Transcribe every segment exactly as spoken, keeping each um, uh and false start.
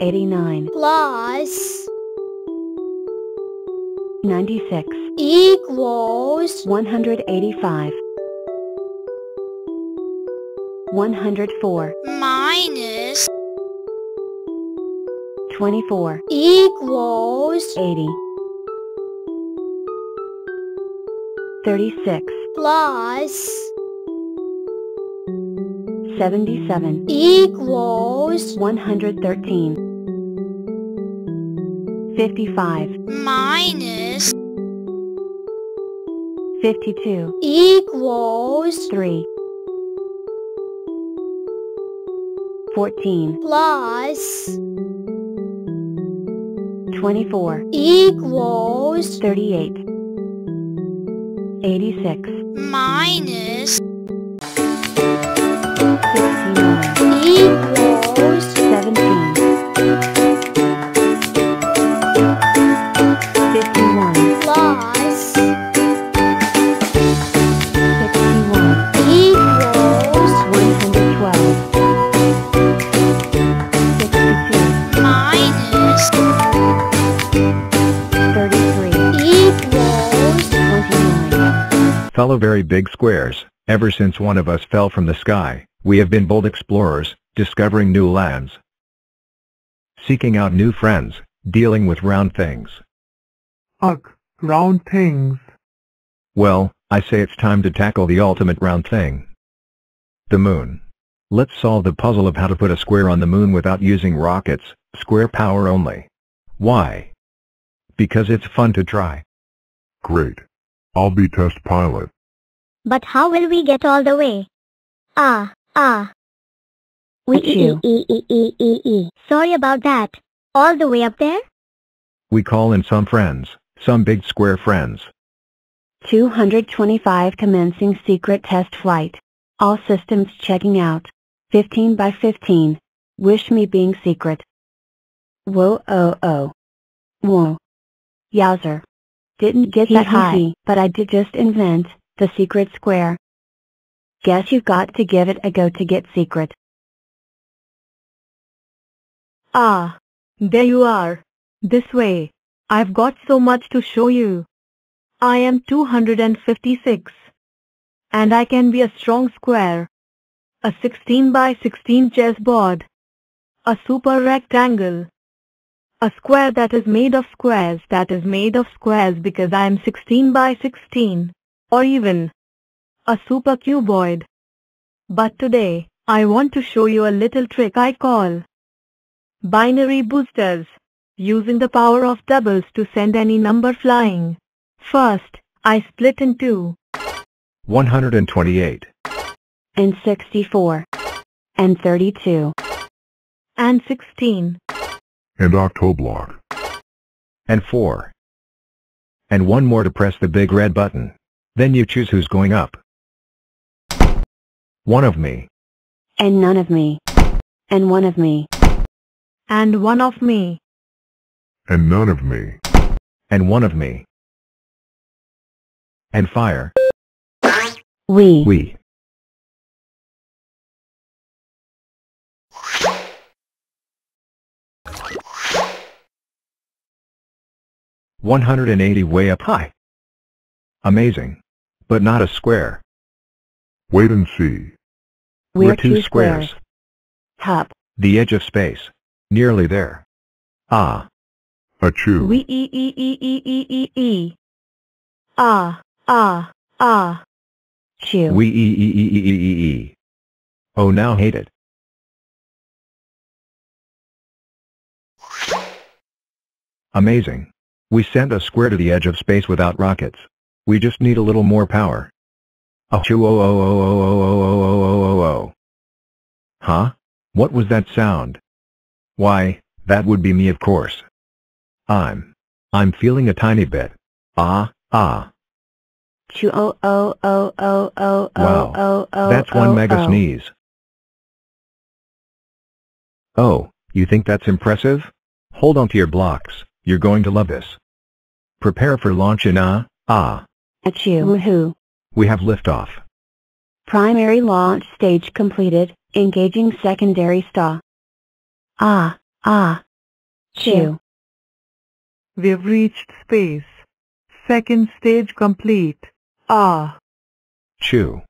eighty-nine plus ninety-six equals one hundred eighty-five. one hundred four minus twenty-four equals eighty. thirty-six plus seventy-seven equals one hundred thirteen. fifty-five minus fifty-two equals three. fourteen plus twenty-four equals thirty-eight. eighty-six minus equals seventeen. fifty-one plus sixty-one equals one hundred twelve. sixty-two minus thirty-three equals twenty-nine. Fellow very big squares, ever since one of us fell from the sky, we have been bold explorers, discovering new lands, seeking out new friends, dealing with round things. Ugh, round things. Well, I say it's time to tackle the ultimate round thing. The moon. Let's solve the puzzle of how to put a square on the moon without using rockets, square power only. Why? Because it's fun to try. Great. I'll be test pilot. But how will we get all the way? Ah. Ah. We e e e e e e. Sorry about that. All the way up there? We call in some friends, some big square friends. two hundred twenty-five commencing secret test flight. All systems checking out. fifteen by fifteen. Wish me being secret. Whoa oh oh. Whoa. Yowzer. Didn't get that high, but I did just invent the secret square. Guess you've got to give it a go to get secret. Ah, there you are. This way. I've got so much to show you. I am two hundred fifty-six. And I can be a strong square. A sixteen by sixteen chessboard. A super rectangle. A square that is made of squares that is made of squares because I am sixteen by sixteen. Or even a super cuboid. But today, I want to show you a little trick I call binary boosters, using the power of doubles to send any number flying. First, I split in two. one hundred twenty-eight. And sixty-four. And thirty-two. And sixteen. And octoblock. And four. And one more to press the big red button. Then you choose who's going up. One of me. And none of me. And one of me. And one of me. And none of me. And one of me. And fire. We. We. one hundred eighty way up high. Amazing. But not a square. Wait and see. We're, We're two, two squares. squares. Top. The edge of space. Nearly there. Ah. Achoo. We e e e e e e e. Ah. Ah. Ah. Chew. We e e e e e e e. Oh, now hate it. Amazing. We sent a square to the edge of space without rockets. We just need a little more power. Achoo oh oh oh oh oh oh oh oh oh oh. Huh? What was that sound? Why, that would be me, of course. I'm... I'm feeling a tiny bit. Ah, ah. Choo oh oh oh oh oh oh oh oh. That's one mega sneeze. Oh, you think that's impressive? Hold on to your blocks, you're going to love this. Prepare for launch in ah, ah. Achoo woohoo. We have liftoff. Primary launch stage completed, engaging secondary star. Ah, ah, Chew. We have reached space. Second stage complete. Ah. Chew.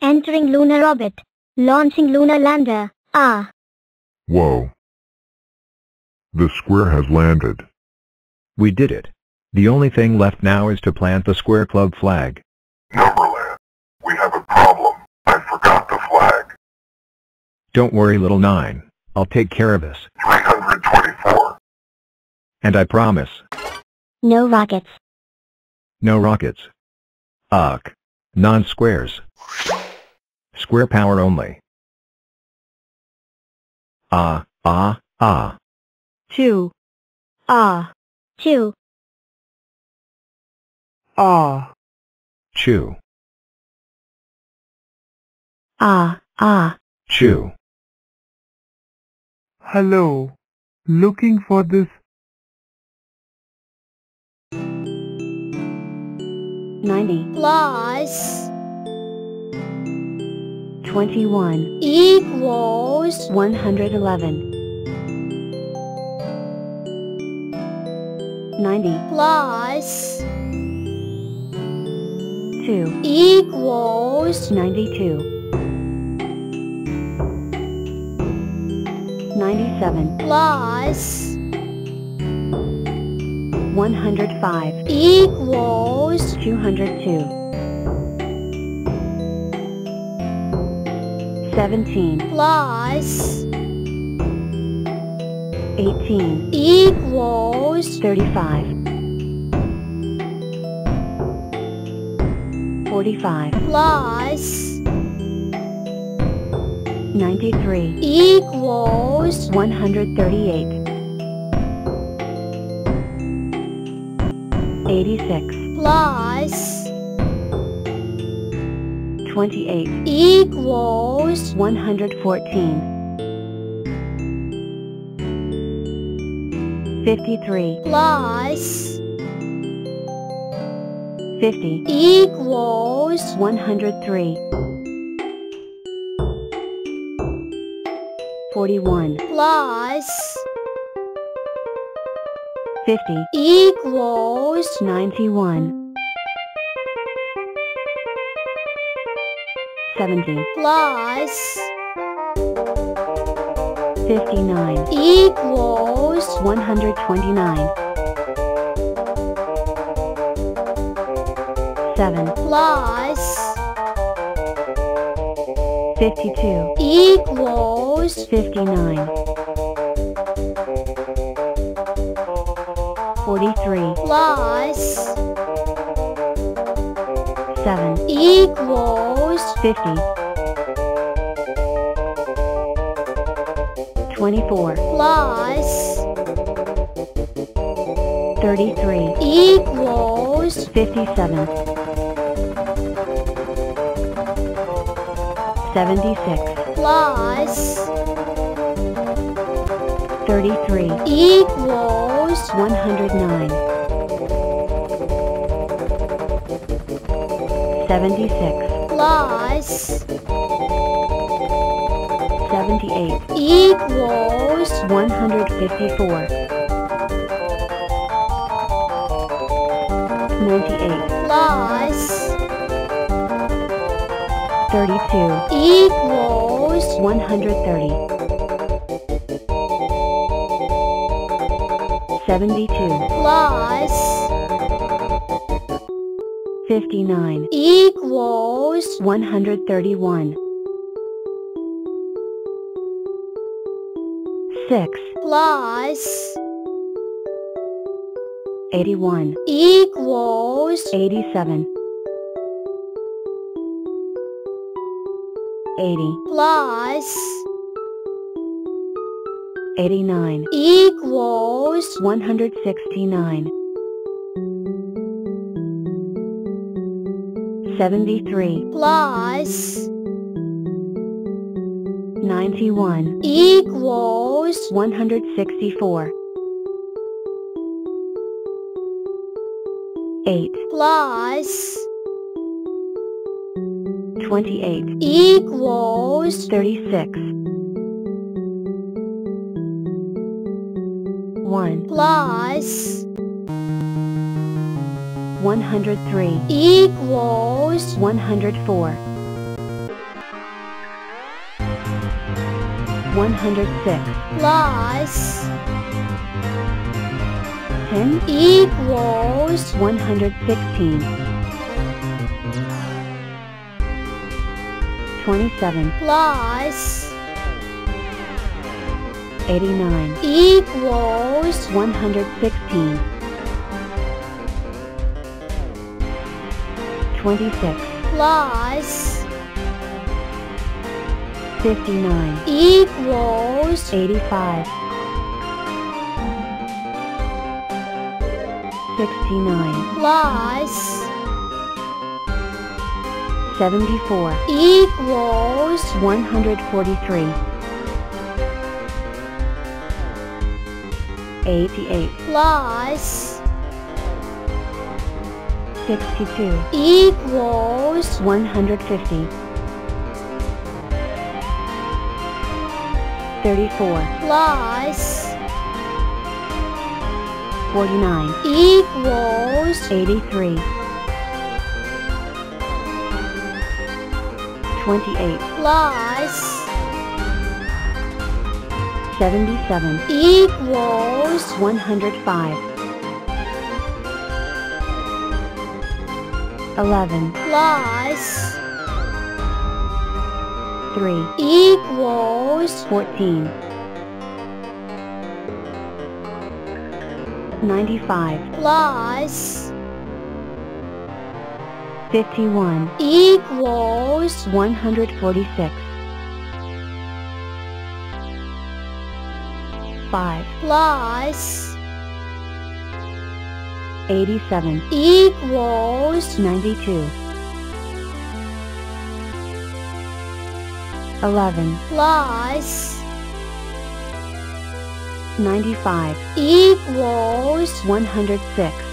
Entering lunar orbit. Launching lunar lander. Ah. Whoa. The square has landed. We did it. The only thing left now is to plant the Square Club flag. Numberland, we have a problem. I forgot the flag. Don't worry, Little Nine. I'll take care of this. three hundred twenty-four. And I promise. No rockets. No rockets. Ugh. Non-squares. Square power only. Ah, ah, ah. Two. Ah. Two. Ah. Chew. Ah, ah. Chew. Hello. Looking for this. ninety. Plus. twenty-one. Equals. one hundred eleven. ninety. Plus. two equals ninety-two. ninety-seven plus one hundred five equals two hundred two. seventeen plus eighteen equals thirty-five. forty-five plus ninety-three equals one hundred thirty-eight. eighty-six plus twenty-eight equals one hundred fourteen. fifty-three plus fifty equals one hundred three. forty-one plus fifty equals ninety-one. seventy plus fifty-nine equals one hundred twenty-nine. seven plus fifty-two equals fifty-nine. forty-three plus seven equals fifty. twenty-four plus thirty-three equals fifty-seven. seventy-six plus thirty-three equals one hundred nine. seventy-six plus seventy-eight equals one hundred fifty-four. ninety-eight plus thirty-two equals one hundred thirty. seventy-two plus fifty-nine equals one hundred thirty-one. six plus eighty-one equals eighty-seven. eighty plus eighty-nine equals one hundred sixty-nine. seventy-three plus ninety-one equals one hundred sixty-four. eight plus twenty-eight equals thirty-six. one plus one hundred three equals one hundred four. one hundred six plus ten equals one hundred sixteen. twenty-seven plus eighty-nine equals one hundred sixteen. twenty-six plus fifty-nine equals eighty-five. sixty-nine plus seventy-four equals one hundred forty-three. eighty-eight plus sixty-two equals one hundred fifty. thirty-four plus forty-nine equals eighty-three. twenty-eight plus seventy-seven equals one hundred five. eleven plus three equals fourteen. ninety-five plus fifty-one equals one hundred forty-six. five plus eighty-seven equals ninety-two. eleven plus ninety-five equals one hundred six.